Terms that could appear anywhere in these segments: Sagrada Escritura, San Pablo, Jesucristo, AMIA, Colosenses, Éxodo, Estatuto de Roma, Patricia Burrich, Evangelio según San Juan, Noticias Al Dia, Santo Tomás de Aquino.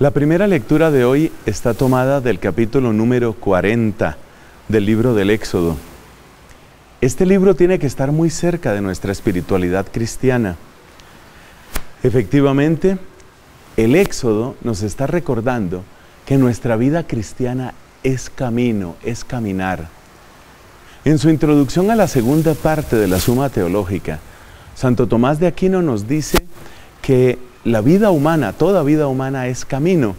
La primera lectura de hoy está tomada del capítulo número 40 del libro del Éxodo. Este libro tiene que estar muy cerca de nuestra espiritualidad cristiana. Efectivamente, el Éxodo nos está recordando que nuestra vida cristiana es camino, es caminar. En su introducción a la segunda parte de la Suma Teológica, Santo Tomás de Aquino nos dice que la vida humana, toda vida humana es camino,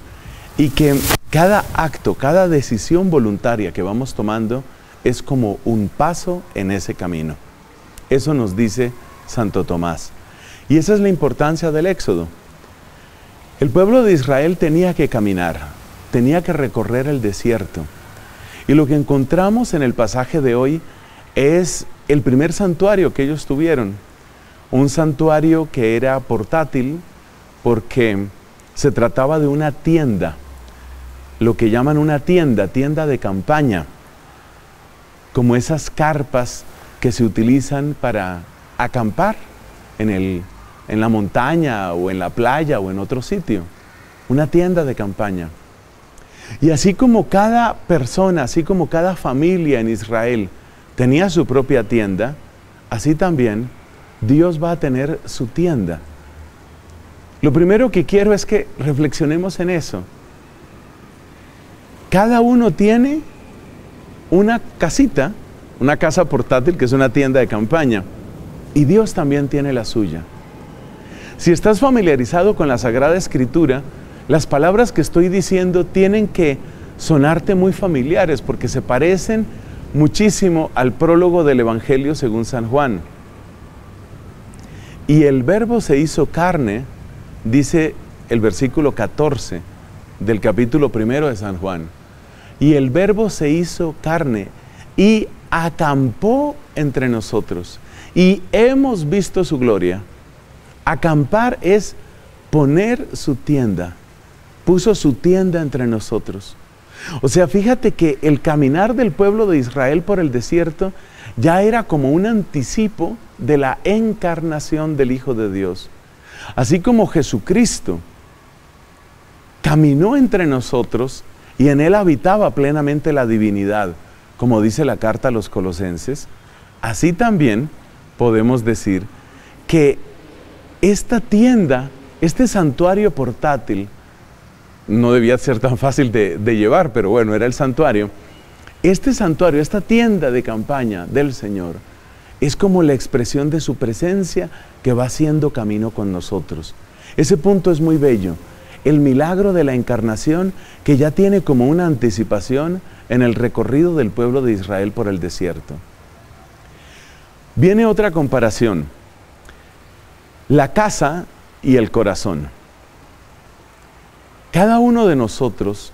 y que cada acto, cada decisión voluntaria que vamos tomando es como un paso en ese camino. Eso nos dice Santo Tomás. Y esa es la importancia del Éxodo. El pueblo de Israel tenía que caminar, tenía que recorrer el desierto. Y lo que encontramos en el pasaje de hoy es el primer santuario que ellos tuvieron. Un santuario que era portátil, porque se trataba de una tienda, lo que llaman una tienda de campaña, como esas carpas que se utilizan para acampar en la montaña o en la playa o en otro sitio, una tienda de campaña. Y así como cada persona, así como cada familia en Israel tenía su propia tienda, así también Dios va a tener su tienda. Lo primero que quiero es que reflexionemos en eso. Cada uno tiene una casita, una casa portátil que es una tienda de campaña, y Dios también tiene la suya. Si estás familiarizado con la Sagrada Escritura, las palabras que estoy diciendo tienen que sonarte muy familiares porque se parecen muchísimo al prólogo del Evangelio según San Juan. Y el Verbo se hizo carne, dice el versículo 14 del capítulo primero de San Juan. Y el Verbo se hizo carne y acampó entre nosotros. Y hemos visto su gloria. Acampar es poner su tienda. Puso su tienda entre nosotros. O sea, fíjate que el caminar del pueblo de Israel por el desierto ya era como un anticipo de la encarnación del Hijo de Dios. Así como Jesucristo caminó entre nosotros y en Él habitaba plenamente la divinidad, como dice la carta a los Colosenses, así también podemos decir que esta tienda, este santuario portátil, no debía ser tan fácil de llevar, pero bueno, era el santuario. Este santuario, esta tienda de campaña del Señor, es como la expresión de su presencia que va haciendo camino con nosotros. Ese punto es muy bello. El milagro de la encarnación que ya tiene como una anticipación en el recorrido del pueblo de Israel por el desierto. Viene otra comparación. La casa y el corazón. Cada uno de nosotros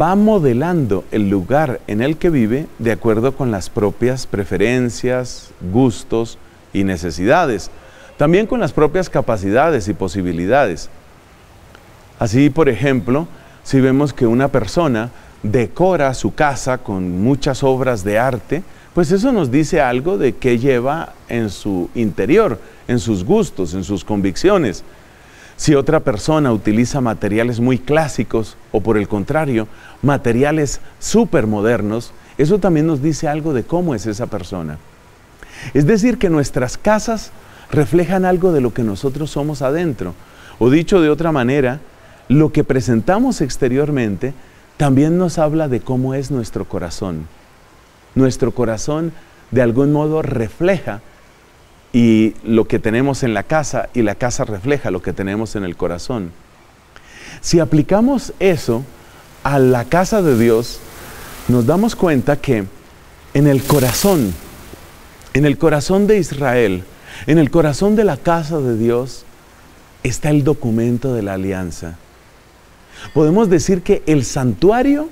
va modelando el lugar en el que vive de acuerdo con las propias preferencias, gustos y necesidades, también con las propias capacidades y posibilidades. Así, por ejemplo, si vemos que una persona decora su casa con muchas obras de arte, pues eso nos dice algo de qué lleva en su interior, en sus gustos, en sus convicciones. Si otra persona utiliza materiales muy clásicos o, por el contrario, materiales supermodernos, eso también nos dice algo de cómo es esa persona. Es decir, que nuestras casas reflejan algo de lo que nosotros somos adentro. O dicho de otra manera, lo que presentamos exteriormente también nos habla de cómo es nuestro corazón. Nuestro corazón, de algún modo, refleja y lo que tenemos en la casa, y la casa refleja lo que tenemos en el corazón. Si aplicamos eso a la casa de Dios, nos damos cuenta que en el corazón de Israel, en el corazón de la casa de Dios, está el documento de la alianza. Podemos decir que el santuario,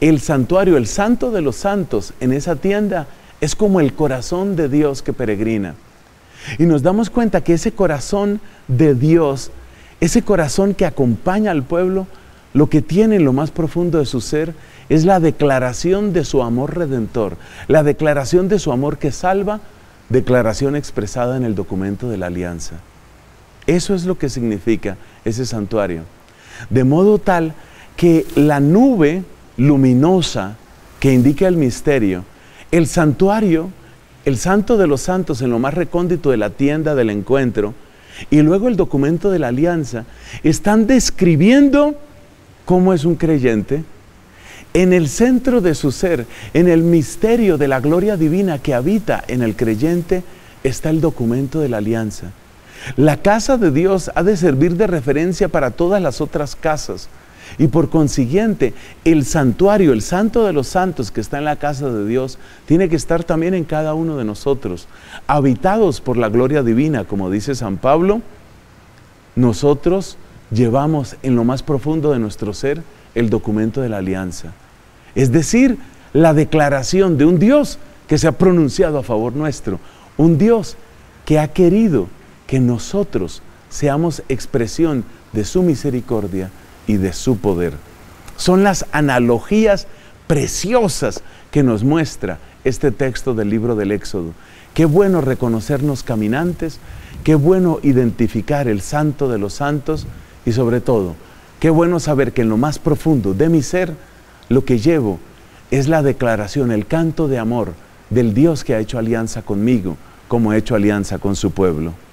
el santo de los santos, en esa tienda, es como el corazón de Dios que peregrina. Y nos damos cuenta que ese corazón de Dios, ese corazón que acompaña al pueblo, lo que tiene en lo más profundo de su ser es la declaración de su amor redentor, la declaración de su amor que salva, declaración expresada en el documento de la alianza. Eso es lo que significa ese santuario. De modo tal que la nube luminosa que indica el misterio, el santuario, el santo de los santos en lo más recóndito de la tienda del encuentro, y luego el documento de la alianza, están describiendo cómo es un creyente en el centro de su ser, en el misterio de la gloria divina que habita en el creyente, está el documento de la alianza. La casa de Dios ha de servir de referencia para todas las otras casas y por consiguiente el santuario, el santo de los santos que está en la casa de Dios, tiene que estar también en cada uno de nosotros, habitados por la gloria divina, como dice San Pablo. Nosotros llevamos en lo más profundo de nuestro ser el documento de la alianza, es decir, la declaración de un Dios que se ha pronunciado a favor nuestro, un Dios que ha querido que nosotros seamos expresión de su misericordia y de su poder. Son las analogías preciosas que nos muestra este texto del libro del Éxodo. Qué bueno reconocernos caminantes, qué bueno identificar el santo de los santos y sobre todo, qué bueno saber que en lo más profundo de mi ser, lo que llevo es la declaración, el canto de amor del Dios que ha hecho alianza conmigo, como ha hecho alianza con su pueblo.